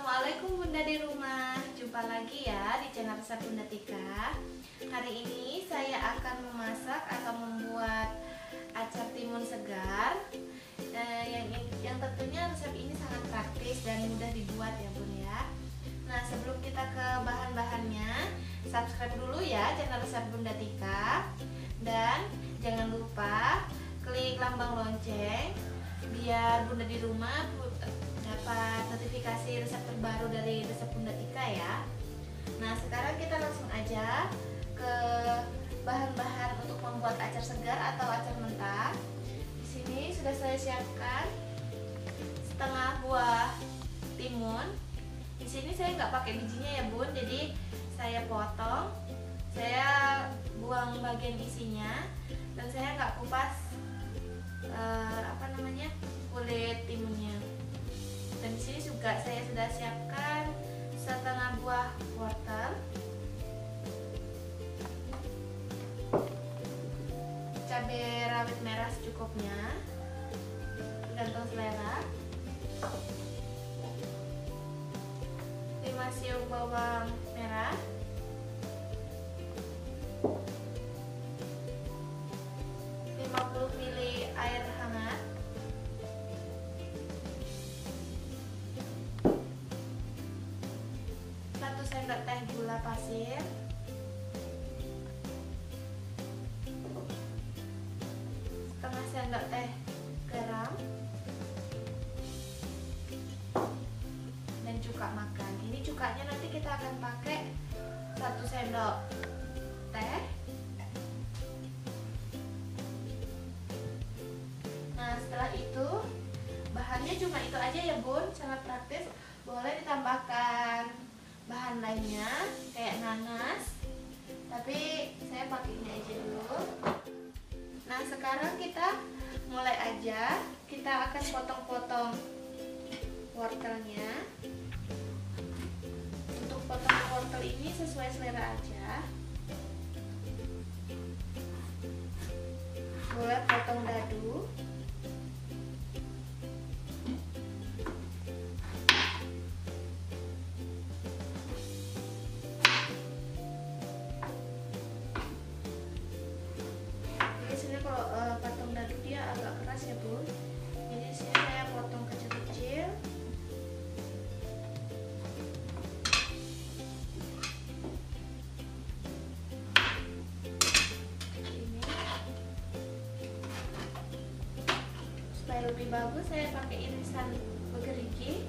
Assalamualaikum Bunda di rumah. Jumpa lagi ya di channel Resep Bunda Tika. Hari ini saya akan memasak atau membuat acar timun segar. Yang tentunya resep ini sangat praktis dan mudah dibuat ya Bun ya. Nah, sebelum kita ke bahan-bahannya, subscribe dulu ya channel Resep Bunda Tika. Dan jangan lupa klik lambang lonceng biar Bunda di rumah dapat notifikasi resep terbaru dari Resep Bunda Tika ya. Nah, sekarang kita langsung aja ke bahan-bahan untuk membuat acar segar atau acar mentah. Di sini sudah saya siapkan setengah buah timun. Di sini saya nggak pakai bijinya ya Bun, jadi saya potong, saya buang bagian isinya, dan saya nggak kupas kulit timunnya. Dan di sini juga saya sudah siapkan setengah buah wortel. Cabai rawit merah secukupnya, tergantung selera. 5 siung bawang merah. 50 ml air hangat. 1 sendok teh gula pasir, 1/2 sendok teh garam, dan cuka makan. Ini cukanya nanti kita akan pakai 1 sendok teh. Nah, setelah itu bahannya cuma itu aja ya Bun, sangat praktis. Boleh ditambahkan bahan lainnya kayak nanas, tapi saya pakainya aja dulu. Nah, sekarang kita mulai aja. Kita akan potong-potong wortelnya. Untuk potong wortel ini sesuai selera aja. Boleh potong dadu, ya Bun. Jadi sini saya potong kecil-kecil. Ini supaya lebih bagus saya pakai irisan bergerigi.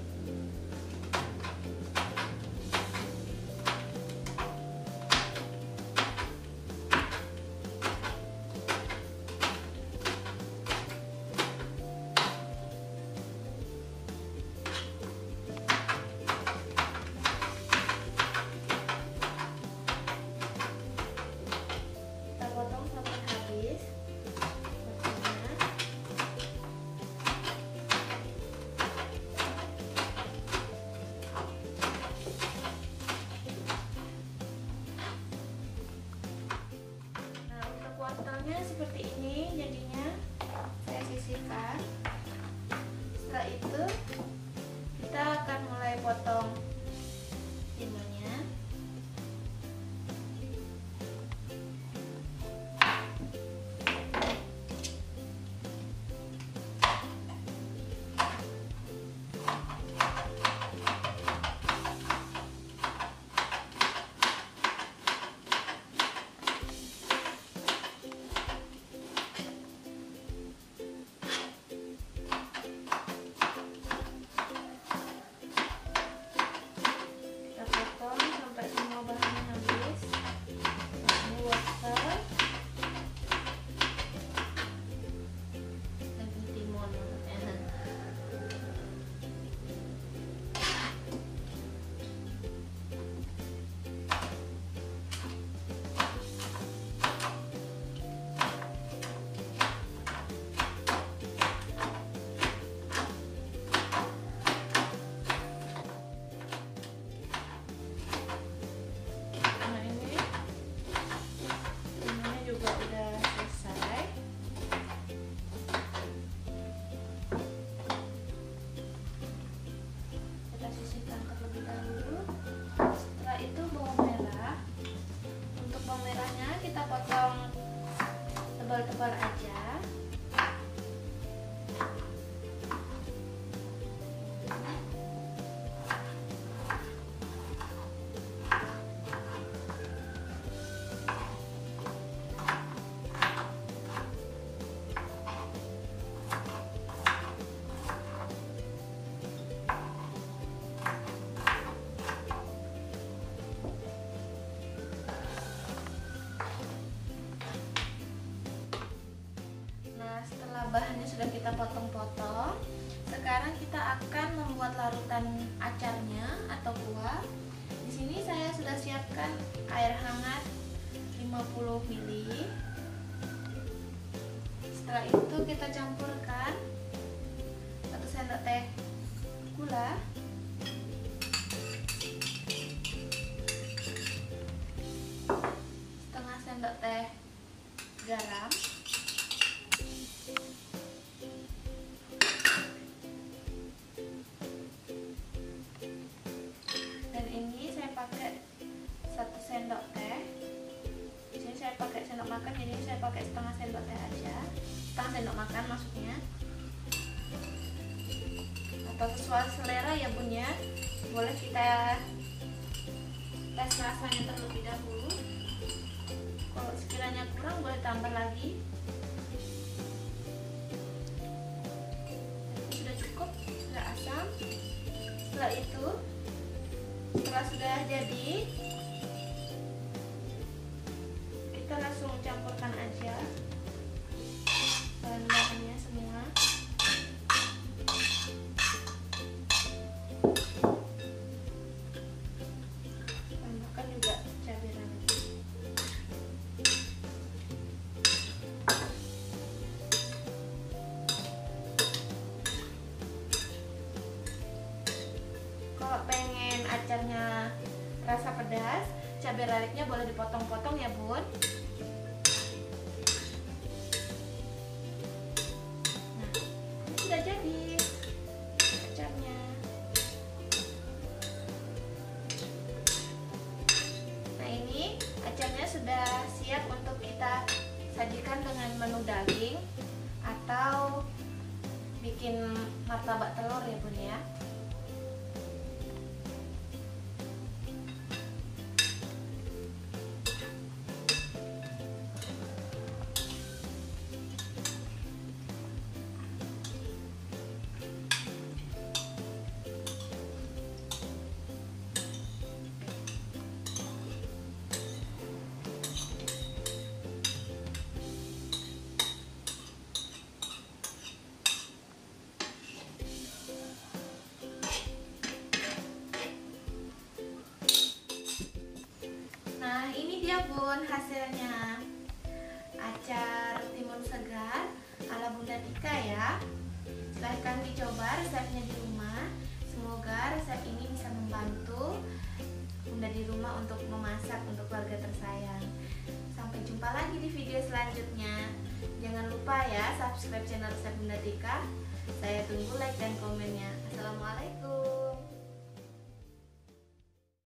bahan-bahannya sudah kita potong-potong. Sekarang kita akan membuat larutan acarnya atau kuah. Di sini saya sudah siapkan air hangat 50 ml. Setelah itu kita campurkan 1 sendok teh gula, 1/2 sendok teh garam, 1 sendok teh. Di sini saya pakai sendok makan, jadi saya pakai 1/2 sendok teh aja, 1/2 sendok makan maksudnya, atau sesuai selera ya Bun ya. Boleh kita tes rasanya terlebih dahulu, kalau sekiranya kurang boleh tambah lagi. Sudah cukup, sudah asam. Setelah sudah jadi, kita langsung campurkan aja bahan-bahannya semua. Tambahkan juga cabai rawit. Kalau pengen acarnya rasa pedas, cabai rawitnya boleh dipotong-potong ya Bun. Sudah siap untuk kita sajikan dengan menu daging atau bikin martabak telur ya Bun ya. Bun, hasilnya acar timun segar ala Bunda Tika ya. Silahkan dicoba resepnya di rumah. Semoga resep ini bisa membantu Bunda di rumah untuk memasak untuk keluarga tersayang. Sampai jumpa lagi di video selanjutnya. Jangan lupa ya subscribe channel Resep Bunda Tika. Saya tunggu like dan komennya. Assalamualaikum.